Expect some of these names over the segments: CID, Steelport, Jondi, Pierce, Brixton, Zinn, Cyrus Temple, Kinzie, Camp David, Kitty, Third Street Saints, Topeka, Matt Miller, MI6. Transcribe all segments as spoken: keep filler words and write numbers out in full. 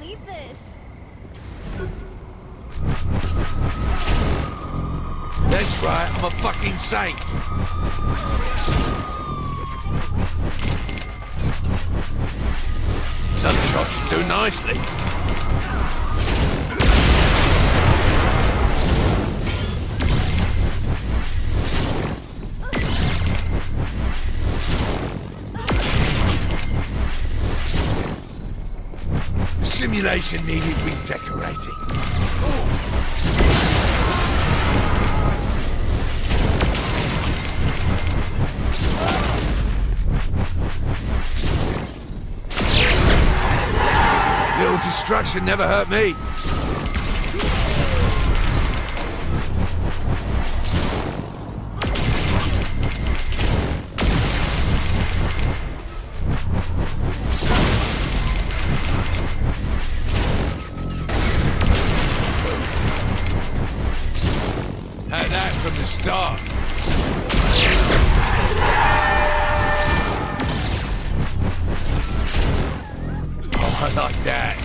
believe this. That's right, I'm a fucking saint. Some shots you do nicely. Simulation needed redecorating. Little destruction never hurt me. Had that from the start. Oh, I like that.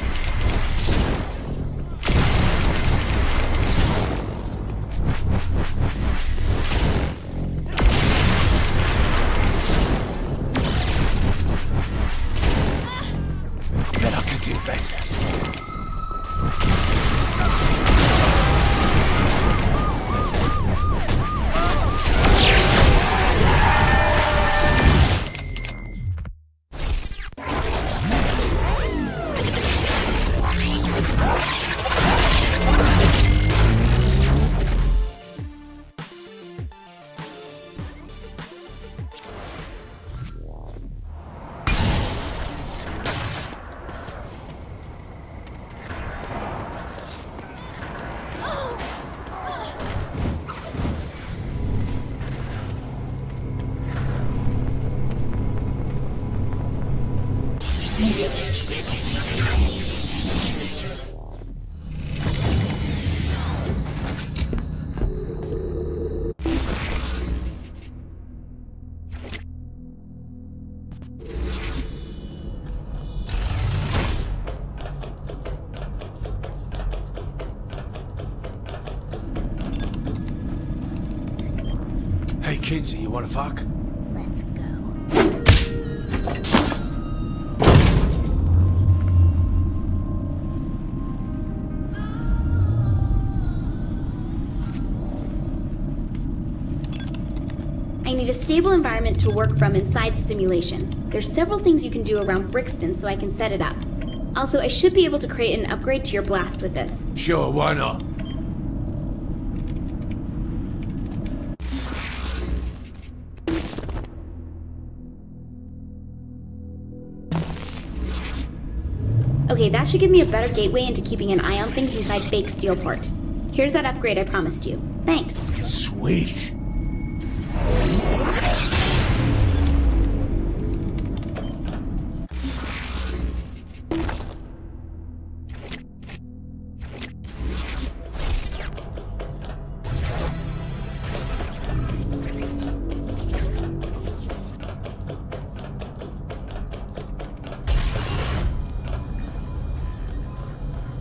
Kinzie, you wanna fuck? Let's go. I need a stable environment to work from inside the simulation. There's several things you can do around Brixton so I can set it up. Also, I should be able to create an upgrade to your blast with this. Sure, why not? Okay, that should give me a better gateway into keeping an eye on things inside fake Steelport. Here's that upgrade I promised you. Thanks. Sweet.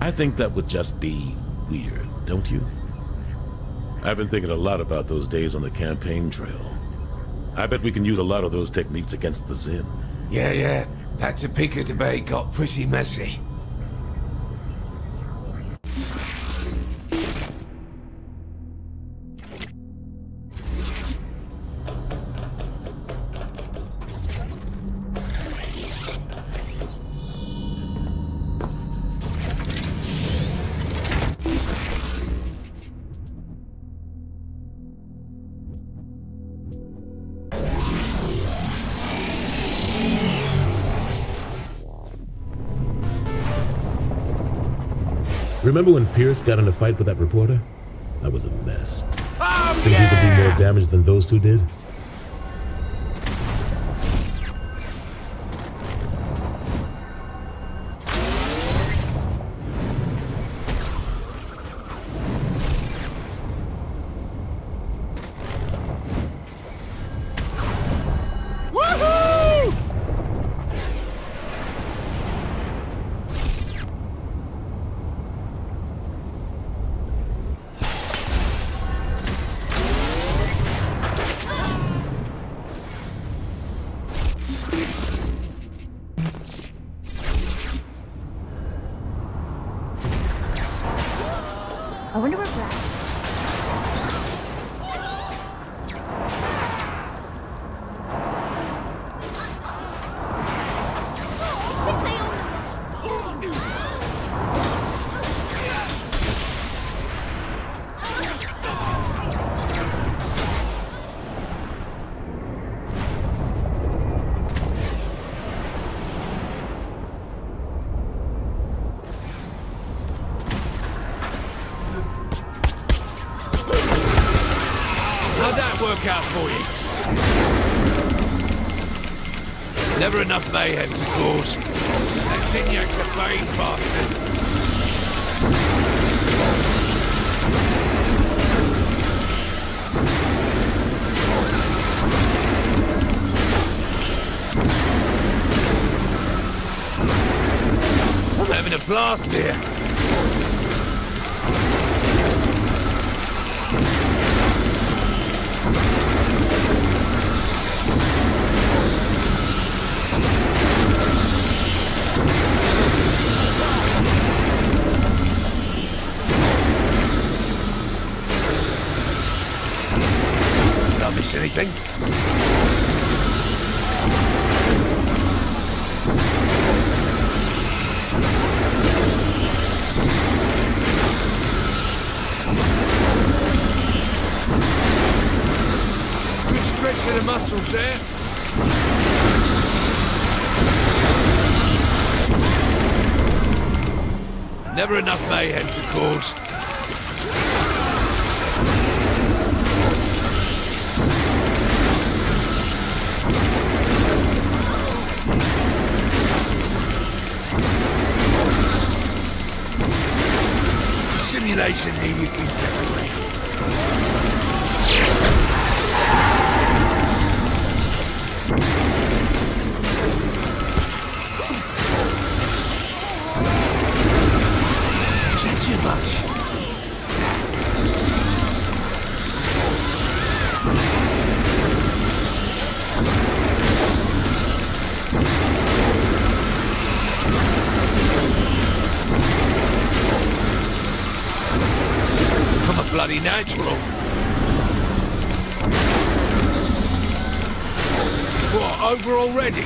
I think that would just be weird, don't you? I've been thinking a lot about those days on the campaign trail. I bet we can use a lot of those techniques against the Zinn. Yeah, yeah. That Topeka debate got pretty messy. Remember when Pierce got in a fight with that reporter? I was a mess. Oh, Think yeah! you could do more damage than those two did? I wonder where Brad is. Never enough mayhem to cause. That Zinyak's a vain bastard. I'm having a blast here. Anything? Good stretch of the muscles there. Never enough mayhem to cause. Simulation here, you can decorate it. Is that too much? Bloody natural. What, over already?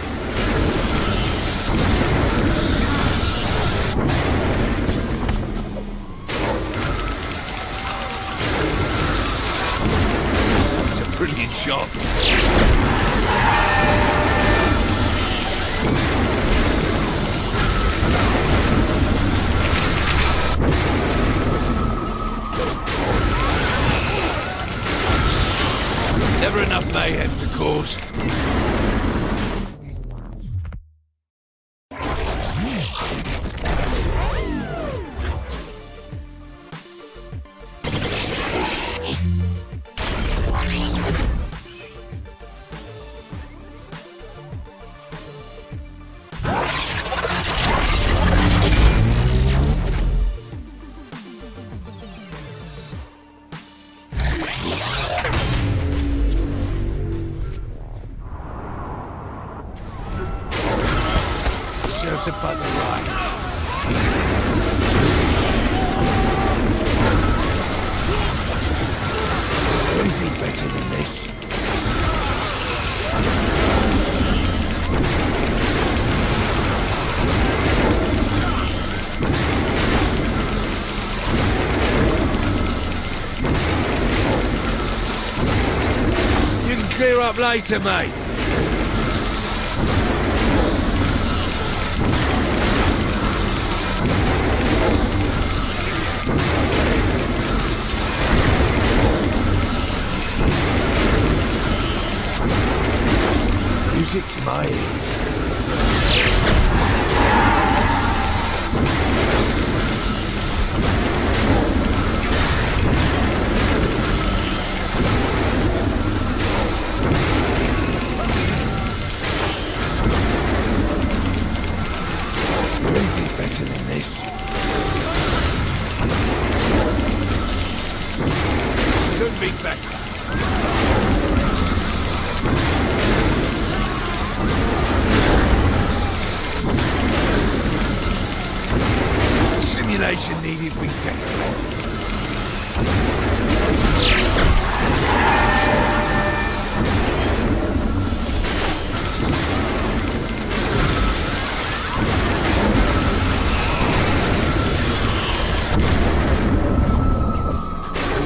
It's a brilliant shot. Never enough mayhem to cause. Up later, mate. Music to my ears. Better than this. Could be better. Simulation needed redecorating.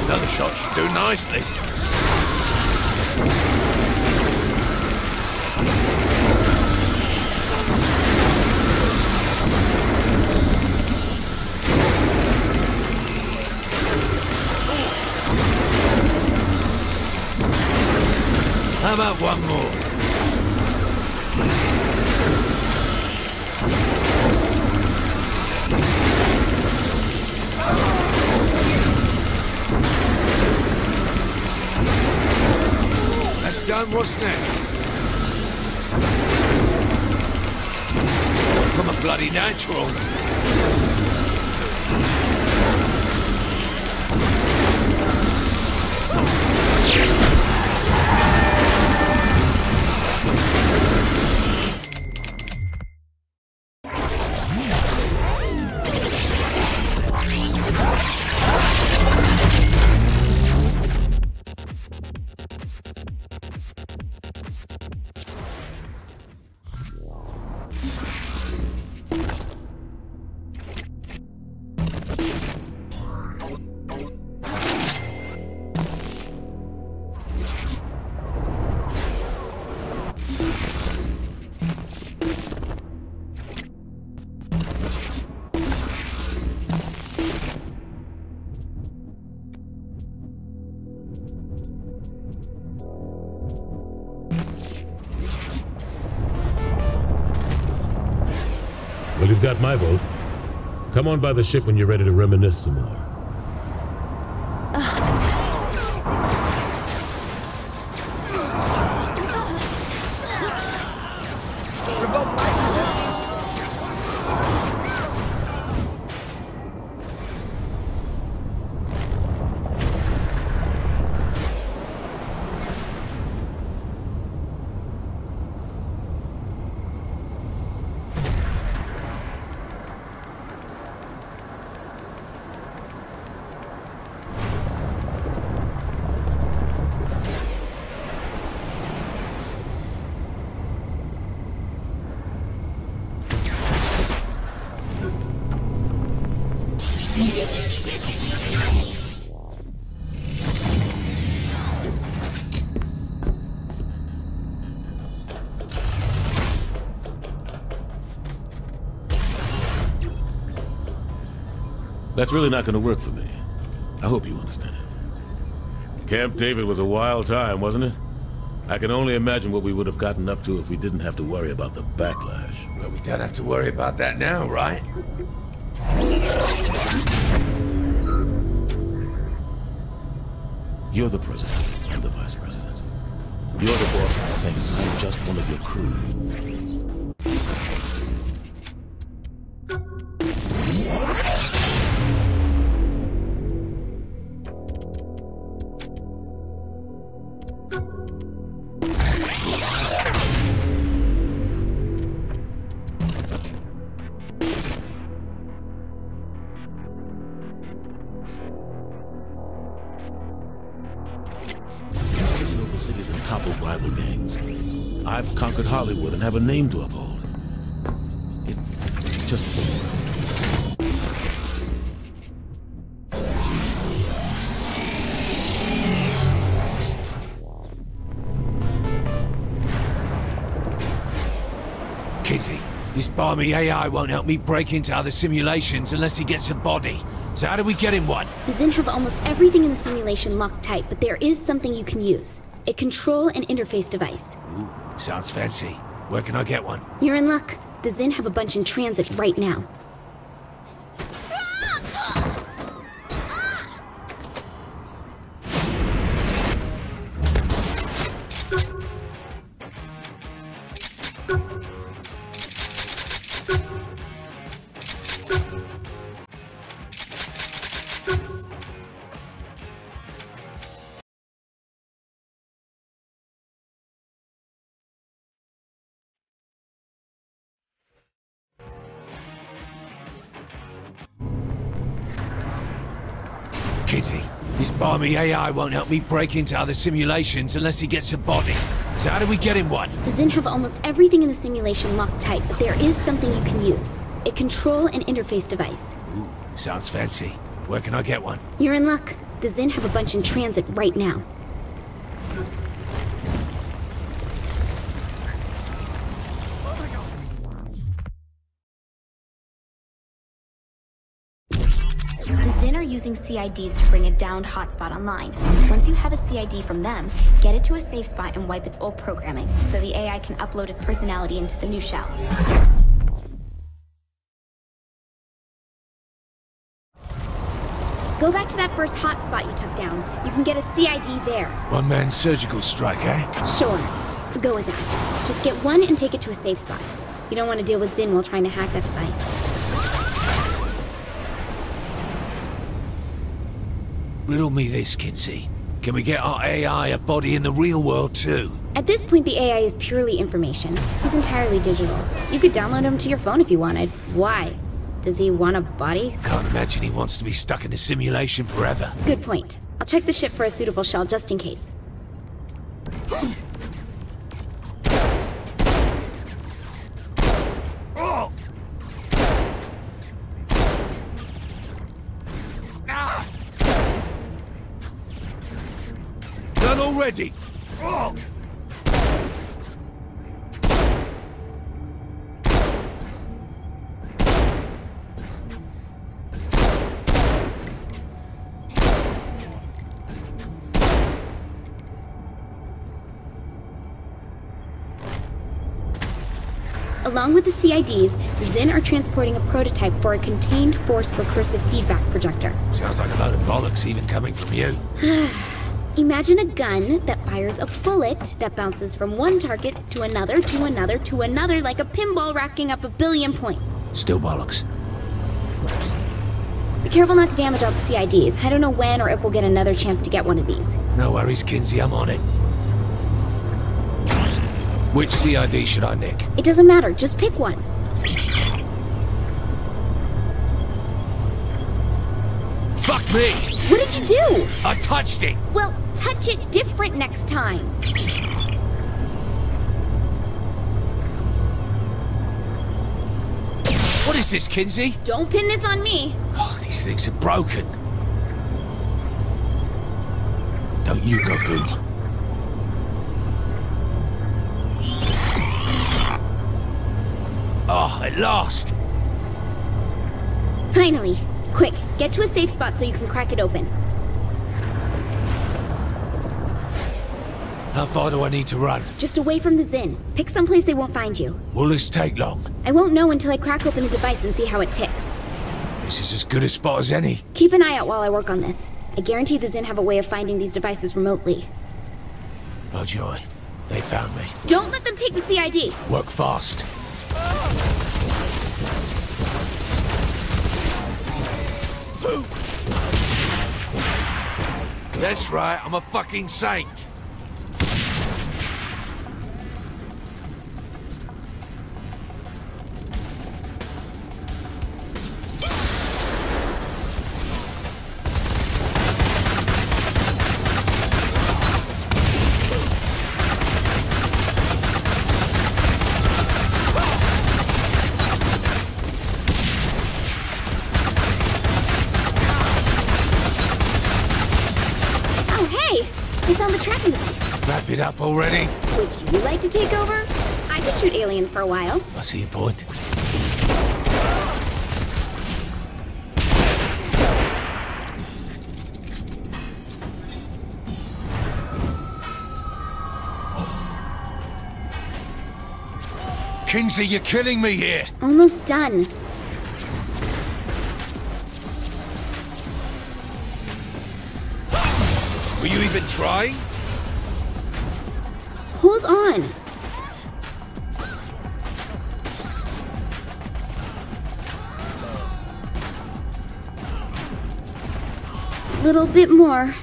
Another shot should do nicely. How about one more? Done, what's next? I'm a bloody natural. Got my vote. Come on by the ship when you're ready to reminisce some more. That's really not going to work for me. I hope you understand. Camp David was a wild time, wasn't it? I can only imagine what we would have gotten up to if we didn't have to worry about the backlash. Well, we don't have to worry about that now, right? You're the president. I'm the vice president. You're the boss of the Saints. I'm just one of your crew. Have a name to uphold. It just Kitty, this barmy A I won't help me break into other simulations unless he gets a body. So how do we get him one? The Zinn have almost everything in the simulation locked tight, but there is something you can use. A control and interface device. Ooh, sounds fancy. Where can I get one? You're in luck. The Zinn have a bunch in transit right now. Kitty. This barmy A I won't help me break into other simulations unless he gets a body. So how do we get him one? The Zinn have almost everything in the simulation locked tight, but there is something you can use. A control and interface device. Ooh, sounds fancy. Where can I get one? You're in luck. The Zinn have a bunch in transit right now. Using C I Ds to bring a downed hotspot online. Once you have a C I D from them, get it to a safe spot and wipe its old programming, so the A I can upload its personality into the new shell. Go back to that first hotspot you took down. You can get a C I D there. One man surgical strike, eh? Sure. Go with that. Just get one and take it to a safe spot. You don't want to deal with Zinn while trying to hack that device. Riddle me this, Kinzie. Can we get our A I a body in the real world, too? At this point, the A I is purely information. He's entirely digital. You could download him to your phone if you wanted. Why? Does he want a body? Can't imagine he wants to be stuck in the simulation forever. Good point. I'll check the ship for a suitable shell just in case. Ready. Oh. Along with the C I Ds, Zinn are transporting a prototype for a contained force recursive feedback projector. Sounds like a load of bollocks even coming from you. Imagine a gun that fires a bullet that bounces from one target to another, to another, to another, like a pinball racking up a billion points. Still bollocks. Be careful not to damage all the C I Ds. I don't know when or if we'll get another chance to get one of these. No worries, Kinzie, I'm on it. Which C I D should I nick? It doesn't matter, just pick one. Fuck me! What did you do? I touched it! Well, touch it different next time. What is this, Kinzie? Don't pin this on me. Oh, these things are broken. Don't you go boom. Oh, at last. Finally. Quick, get to a safe spot so you can crack it open. How far do I need to run? Just away from the Zinn. Pick someplace they won't find you. Will this take long? I won't know until I crack open the device and see how it ticks. This is as good a spot as any. Keep an eye out while I work on this. I guarantee the Zinn have a way of finding these devices remotely. Oh joy, they found me. Don't let them take the C I D. Work fast. That's right, I'm a fucking saint. It up already? Would you like to take over? I could shoot aliens for a while. I see your point. Kinzie, you're killing me here. Almost done. Were you even trying? Hold on. Little bit more.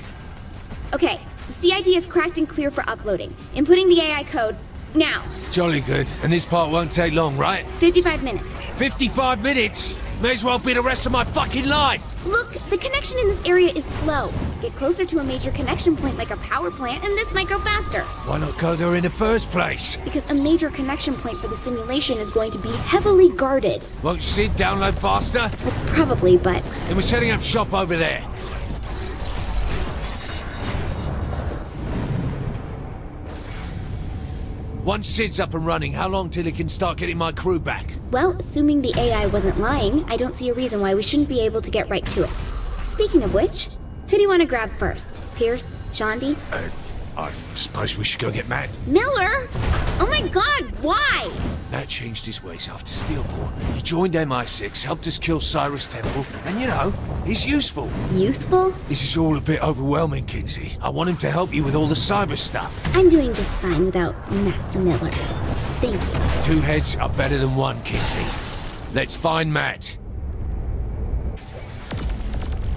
Okay, the C I D is cracked and clear for uploading. Inputting the A I code now. Jolly good. And this part won't take long, right? fifty-five minutes. fifty-five minutes? May as well be the rest of my fucking life! Look, the connection in this area is slow. Get closer to a major connection point like a power plant, and this might go faster. Why not go there in the first place? Because a major connection point for the simulation is going to be heavily guarded. Won't Sid download faster? Well, probably, but... Then we're setting up shop over there. Once Sid's up and running, how long till he can start getting my crew back? Well, assuming the A I wasn't lying, I don't see a reason why we shouldn't be able to get right to it. Speaking of which, who do you want to grab first? Pierce? Jondi? Uh, I suppose we should go get Matt. Miller? Oh my god, why? Matt changed his ways after Steelport. He joined M I six, helped us kill Cyrus Temple, and you know, he's useful. Useful? This is all a bit overwhelming, Kinzie. I want him to help you with all the cyber stuff. I'm doing just fine without Matt Miller. Thank you. Two heads are better than one, Kinzie. Let's find Matt.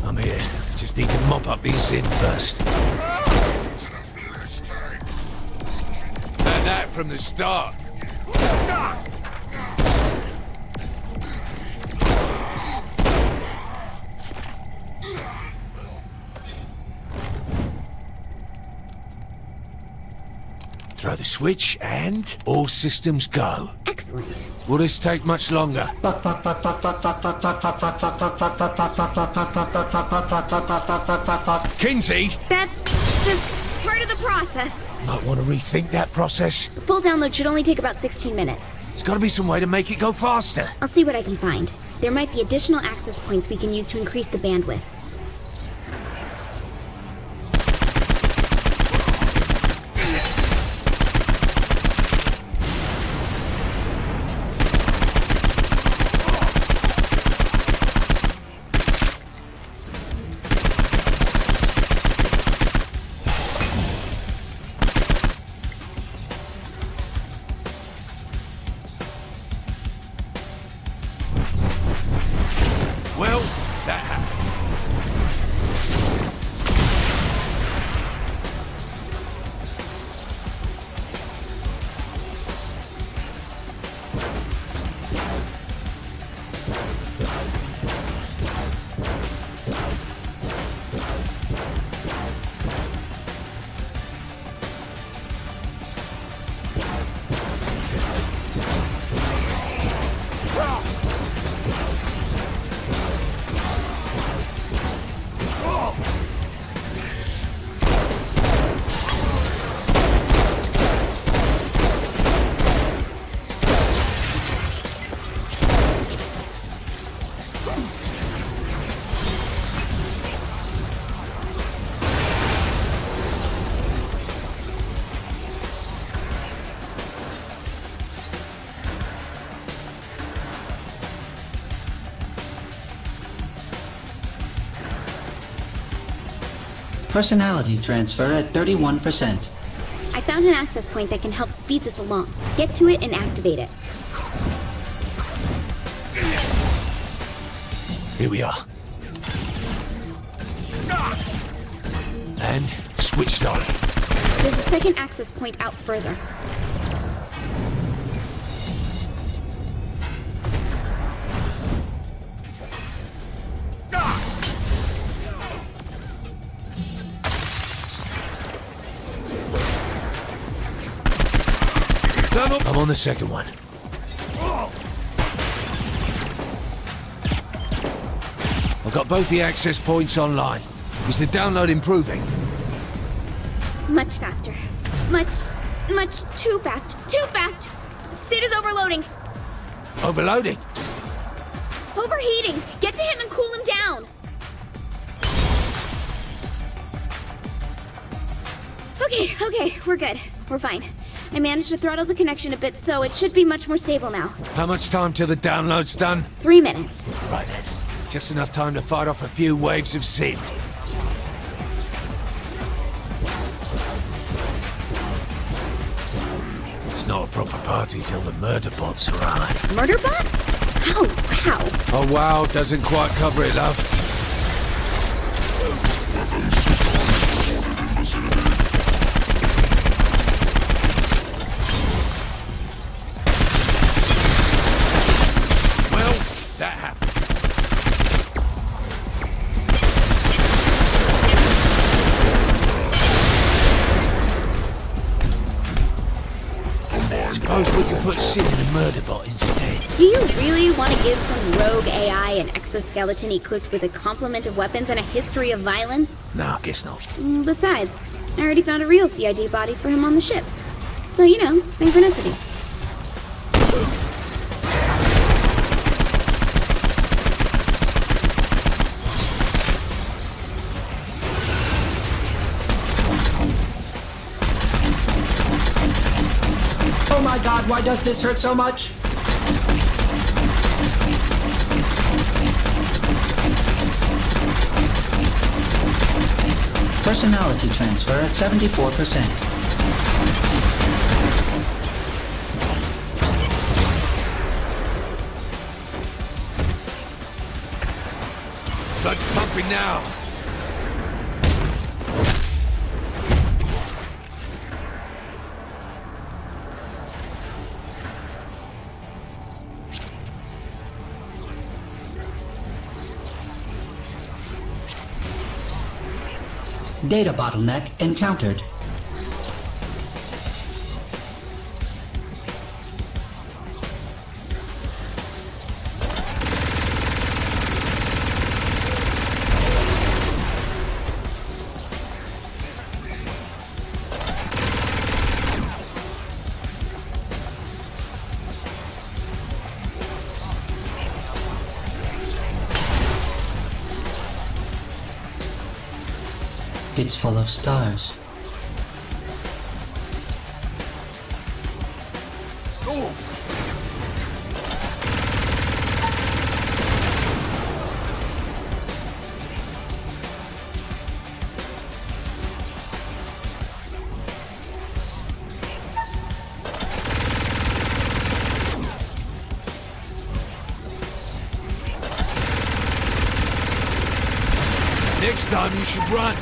I'm here. Just need to mop up these Zinn first. Learn that from the start. Throw the switch and all systems go. Excellent. Will this take much longer? Kinzie! That's just part of the process. Might want to rethink that process. The full download should only take about sixteen minutes. There's got to be some way to make it go faster. I'll see what I can find. There might be additional access points we can use to increase the bandwidth. Personality transfer at thirty-one percent. I found an access point that can help speed this along. Get to it and activate it. Here we are. And switched on. There's a second access point out further. I'm on the second one. I've got both the access points online. Is the download improving? Much faster. Much, much too fast. Too fast! Sid is overloading. Overloading? Overheating. Get to him and cool him down. Okay, okay, we're good. We're fine. I managed to throttle the connection a bit, so it should be much more stable now. How much time till the download's done? Three minutes. Right then. Just enough time to fight off a few waves of Zin. It's not a proper party till the murder bots arrive. Murder bots? Oh, wow. Oh, wow doesn't quite cover it, love. murder bot instead. Do you really want to give some rogue A I an exoskeleton equipped with a complement of weapons and a history of violence? Nah, guess not. Besides, I already found a real C I D body for him on the ship. So, you know, synchronicity. Why does this hurt so much? Personality transfer at seventy-four percent. Blood's pumping now. Data bottleneck encountered. It's full of stars. Ooh. Next time you should run.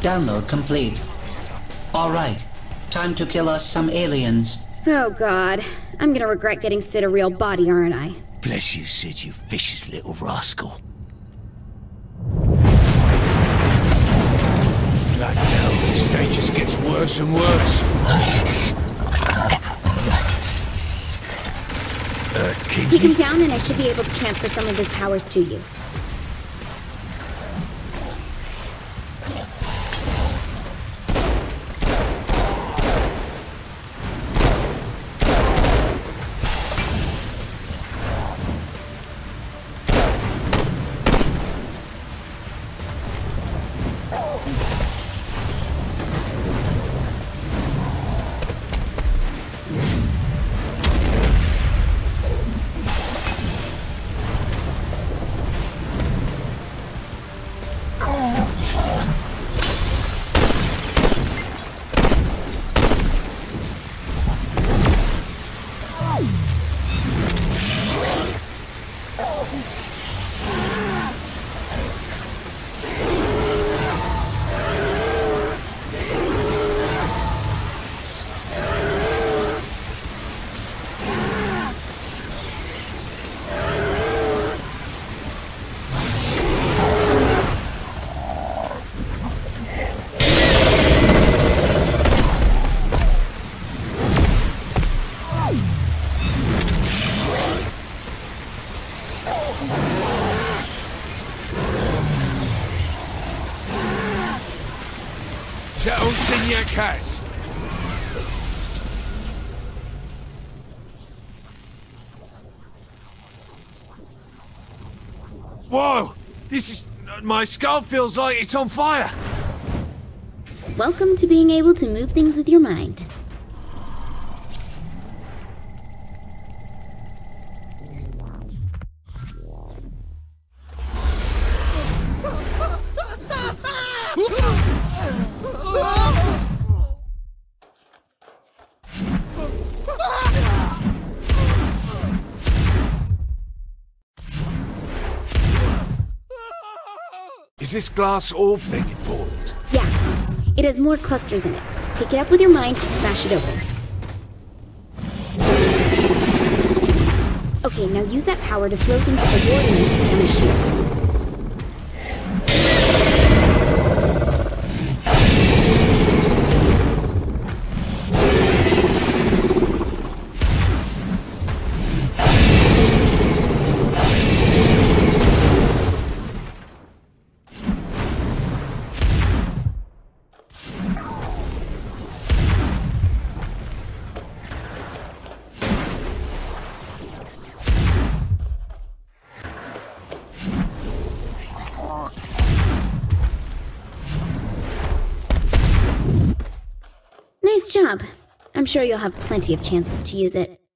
Download complete. All right, time to kill us some aliens. Oh God, I'm gonna regret getting Sid a real body, aren't I? Bless you, Sid, you vicious little rascal. Bloody hell, this day just gets worse and worse. Uh, Kinzie? Keep him down and I should be able to transfer some of his powers to you. Cats. Whoa! This is... my skull feels like it's on fire! Welcome to being able to move things with your mind. Is this glass orb thing important? Yeah. It has more clusters in it. Pick it up with your mind and smash it open. Okay, now use that power to throw things at the warden into the machine. job. I'm sure you'll have plenty of chances to use it.